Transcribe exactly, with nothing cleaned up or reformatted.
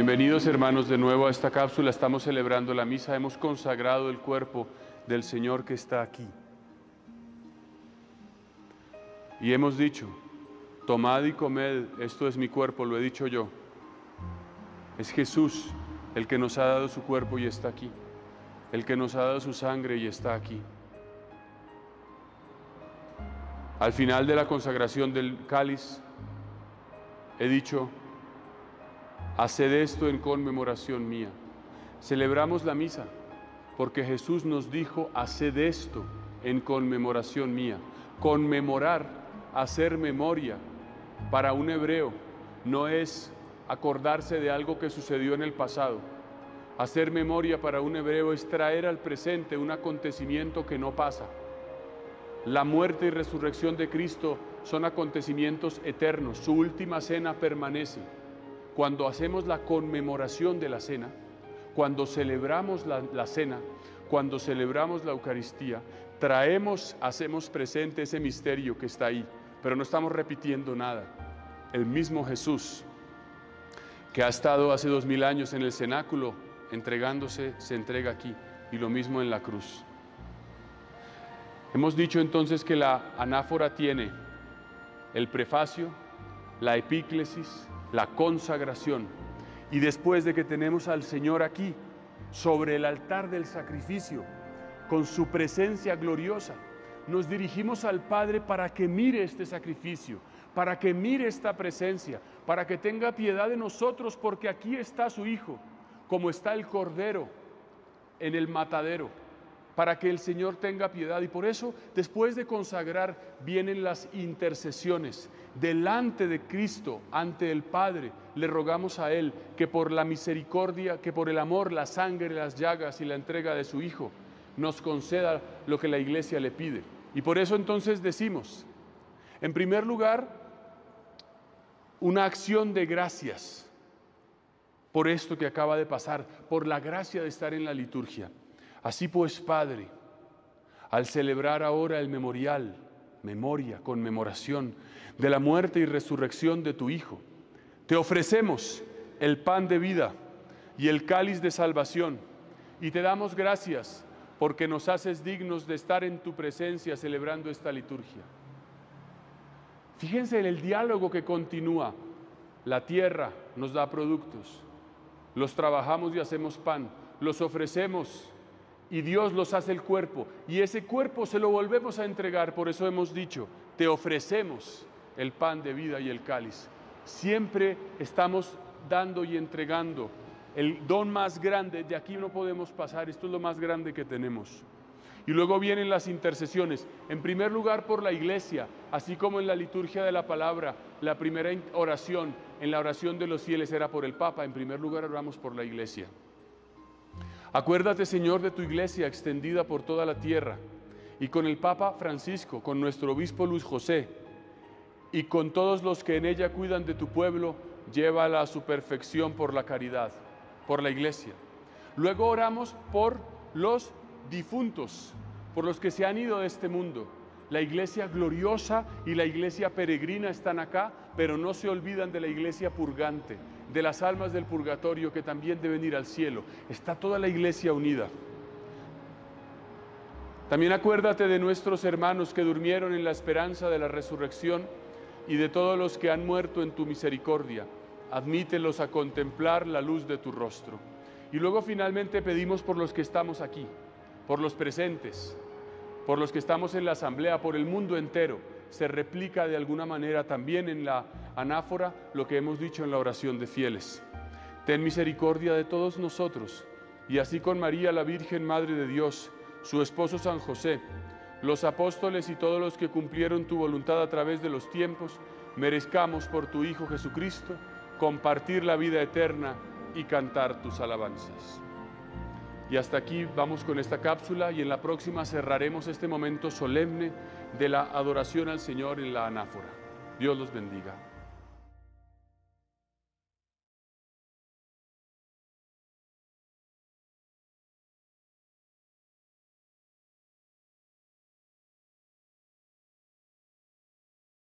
Bienvenidos hermanos de nuevo a esta cápsula. Estamos celebrando la misa, hemos consagrado el cuerpo del Señor que está aquí. Y hemos dicho, tomad y comed, esto es mi cuerpo, lo he dicho yo. Es Jesús el que nos ha dado su cuerpo y está aquí, el que nos ha dado su sangre y está aquí. Al final de la consagración del cáliz, he dicho, haced esto en conmemoración mía. Celebramos la misa porque Jesús nos dijo, haced esto en conmemoración mía. Conmemorar, hacer memoria, para un hebreo no es acordarse de algo que sucedió en el pasado. Hacer memoria para un hebreo es traer al presente un acontecimiento que no pasa. La muerte y resurrección de Cristo son acontecimientos eternos. Su última cena permanece. Cuando hacemos la conmemoración de la cena, cuando celebramos la, la cena, cuando celebramos la Eucaristía, traemos, hacemos presente ese misterio que está ahí, pero no estamos repitiendo nada. El mismo Jesús que ha estado hace dos mil años en el cenáculo entregándose, se entrega aquí, y lo mismo en la cruz. Hemos dicho entonces que la anáfora tiene el prefacio, la epíclesis, la consagración, y después de que tenemos al Señor aquí, sobre el altar del sacrificio, con su presencia gloriosa, nos dirigimos al Padre para que mire este sacrificio, para que mire esta presencia, para que tenga piedad de nosotros, porque aquí está su Hijo, como está el Cordero en el matadero, para que el Señor tenga piedad. Y por eso, después de consagrar, vienen las intercesiones. Delante de Cristo, ante el Padre, le rogamos a Él que por la misericordia, que por el amor, la sangre, las llagas y la entrega de su Hijo, nos conceda lo que la Iglesia le pide. Y por eso entonces decimos, en primer lugar, una acción de gracias por esto que acaba de pasar, por la gracia de estar en la liturgia. Así pues, Padre, al celebrar ahora el memorial, memoria, conmemoración de la muerte y resurrección de tu Hijo, te ofrecemos el pan de vida y el cáliz de salvación, y te damos gracias porque nos haces dignos de estar en tu presencia celebrando esta liturgia. Fíjense en el diálogo que continúa. La tierra nos da productos, los trabajamos y hacemos pan, los ofrecemos, y Dios los hace el cuerpo, y ese cuerpo se lo volvemos a entregar. Por eso hemos dicho, te ofrecemos el pan de vida y el cáliz. Siempre estamos dando y entregando el don más grande. De aquí no podemos pasar, esto es lo más grande que tenemos. Y luego vienen las intercesiones, en primer lugar por la Iglesia, así como en la liturgia de la palabra. La primera oración, en la oración de los fieles, era por el Papa. En primer lugar oramos por la Iglesia. Acuérdate, Señor, de tu Iglesia extendida por toda la tierra, y con el Papa Francisco, con nuestro obispo Luis José, y con todos los que en ella cuidan de tu pueblo, llévala a su perfección por la caridad, por la Iglesia. Luego oramos por los difuntos, por los que se han ido de este mundo. La Iglesia gloriosa y la Iglesia peregrina están acá, pero no se olvidan de la Iglesia purgante, de las almas del purgatorio que también deben ir al cielo. Está toda la Iglesia unida. También acuérdate de nuestros hermanos que durmieron en la esperanza de la resurrección, y de todos los que han muerto en tu misericordia. Admítelos a contemplar la luz de tu rostro. Y luego finalmente pedimos por los que estamos aquí, por los presentes, por los que estamos en la asamblea, por el mundo entero. Se replica de alguna manera también en la anáfora lo que hemos dicho en la oración de fieles. Ten misericordia de todos nosotros, y así con María, la Virgen Madre de Dios, su esposo San José, los apóstoles y todos los que cumplieron tu voluntad a través de los tiempos, merezcamos por tu Hijo Jesucristo compartir la vida eterna y cantar tus alabanzas. Y hasta aquí vamos con esta cápsula, y en la próxima cerraremos este momento solemne de la adoración al Señor en la anáfora. Dios los bendiga.